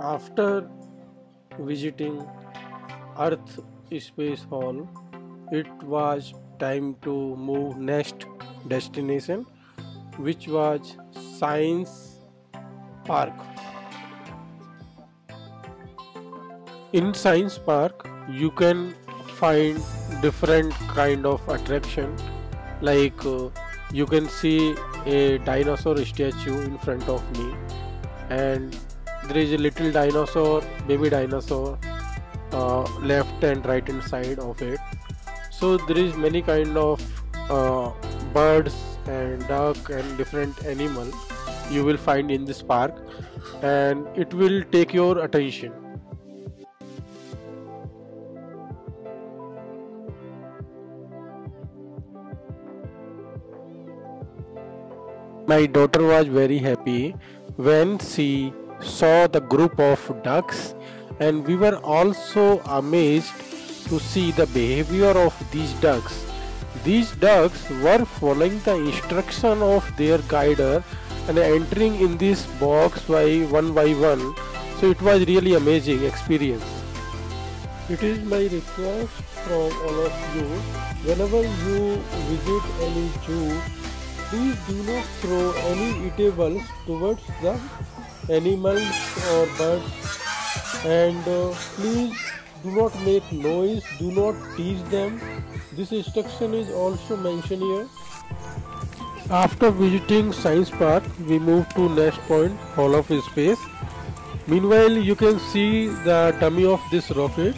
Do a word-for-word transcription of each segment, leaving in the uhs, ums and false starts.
After visiting Earth Space Hall, it was time to move next destination, which was Science Park. In Science Park, you can find different kind of attraction, like uh, you can see a dinosaur statue in front of me, and there is a little dinosaur, baby dinosaur, uh, left and right hand side of it. So there is many kind of uh, birds and duck and different animal you will find in this park, and it will take your attention. My daughter was very happy when she saw the group of ducks, and we were also amazed to see the behavior of these ducks. These ducks were following the instruction of their guider and entering in this box by one by one. So it was really amazing experience. It is my request from all of you, whenever you visit any zoo, please do not throw any eatables towards the animals or birds, and uh, please do not make noise, do not tease them. This instruction is also mentioned here. After visiting Science Park, we move to next point, Hall of Space. Meanwhile, you can see the tummy of this rocket.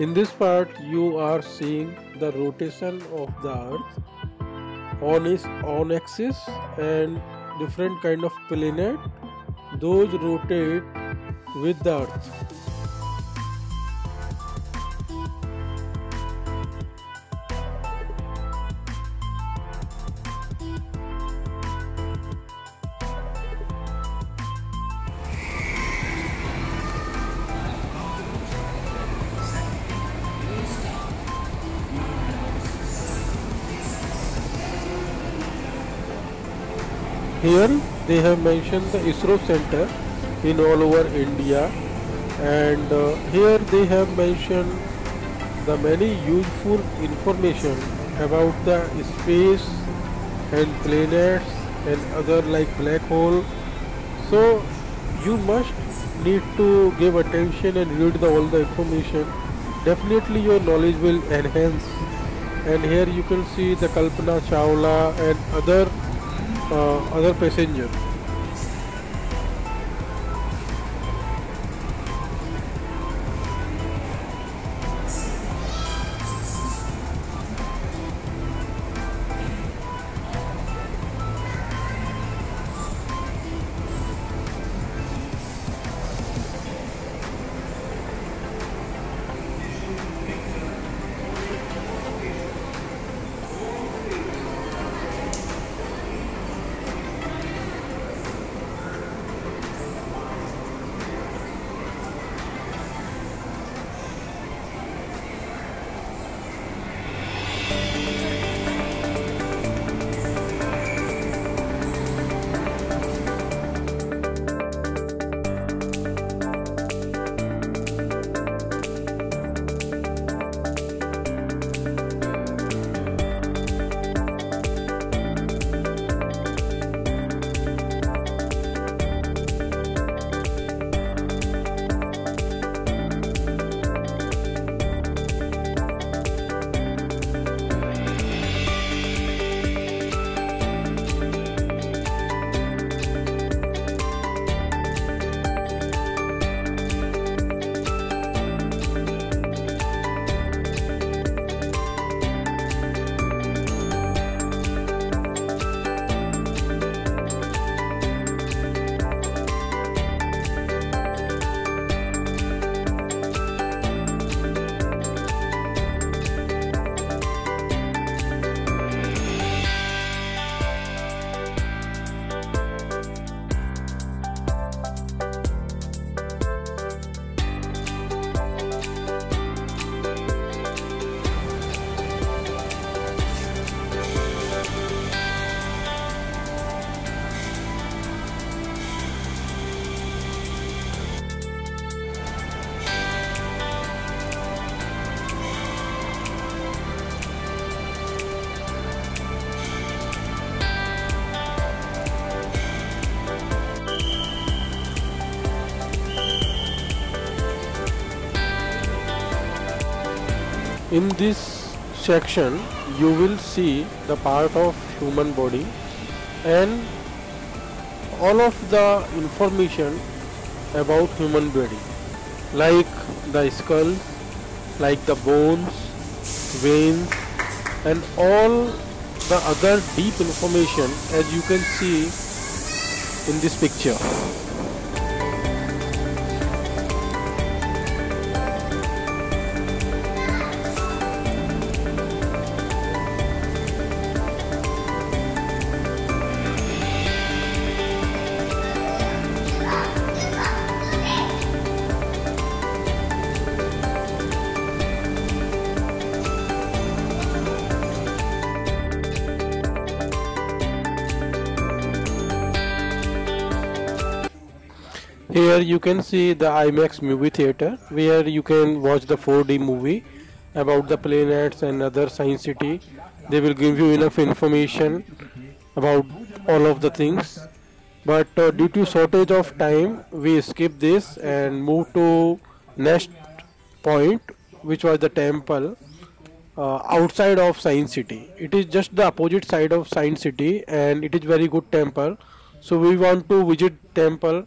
In this part, you are seeing the rotation of the Earth on its own axis, and different kind of planet, those rotate with the Earth. Here they have mentioned the ISRO center in all over India, and uh, here they have mentioned the many useful information about the space and planets and other like black hole. So you must need to give attention and read the, all the information. Definitely your knowledge will enhance. And here you can see the Kalpana Chawla and other Uh, other passenger. In this section you will see the part of human body and all of the information about human body, like the skull, like the bones, veins and all the other deep information, as you can see in this picture. Here you can see the IMAX movie theater, where you can watch the four D movie about the planets and other Science City. They will give you enough information about all of the things, but uh, due to shortage of time we skip this and move to next point, which was the temple uh, outside of Science City. It is just the opposite side of Science City and it is very good temple, so we want to visit temple.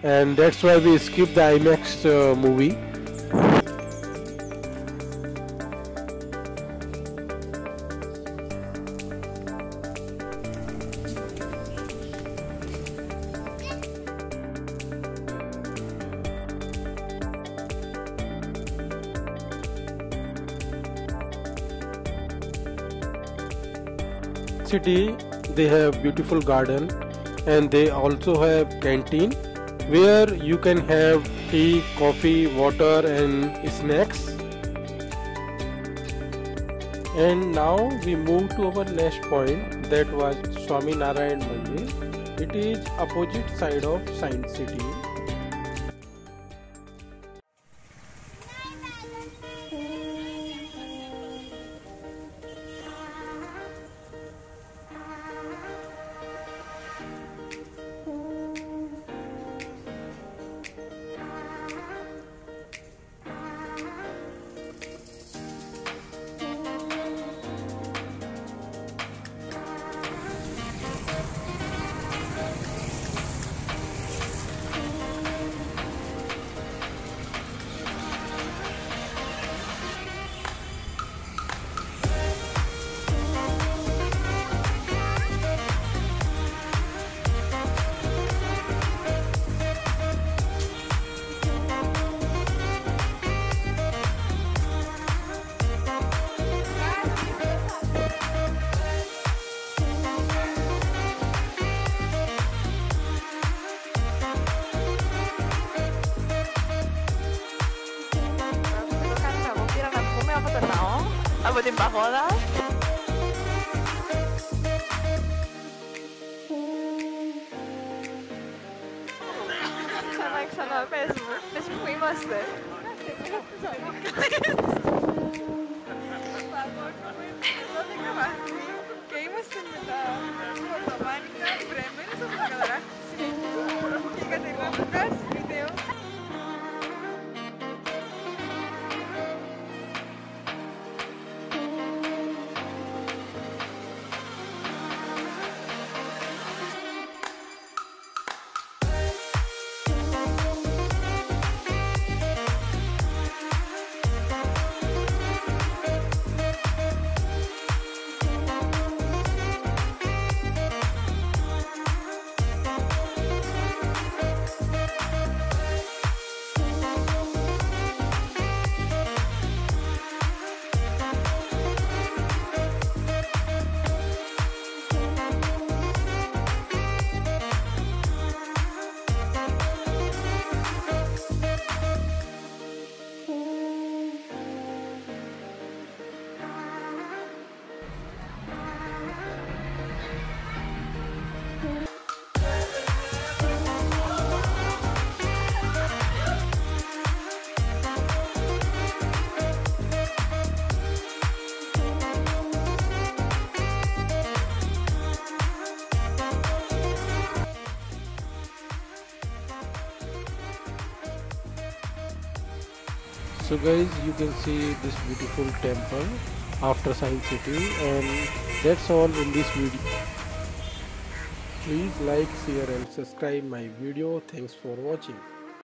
And that's why we skip the IMAX uh, movie. City, they have beautiful garden and they also have canteen, where you can have tea, coffee, water and snacks. And now we move to our next point, that was Swami Narayan Mandir. It is opposite side of Science City. About the pagoda. Sana sana mesmo, mesmo com você. Quem você me dá? Românica, Bremen, essa pagoda. Sim. Fica de lá para trás. So guys, you can see this beautiful temple after Science City, and that's all in this video. Please like, share and subscribe my video. Thanks for watching.